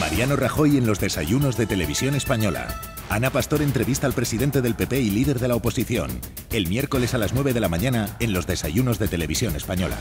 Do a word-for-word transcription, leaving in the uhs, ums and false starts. Mariano Rajoy en los desayunos de Televisión Española. Ana Pastor entrevista al presidente del P P y líder de la oposición. El miércoles a las nueve de la mañana en los desayunos de Televisión Española.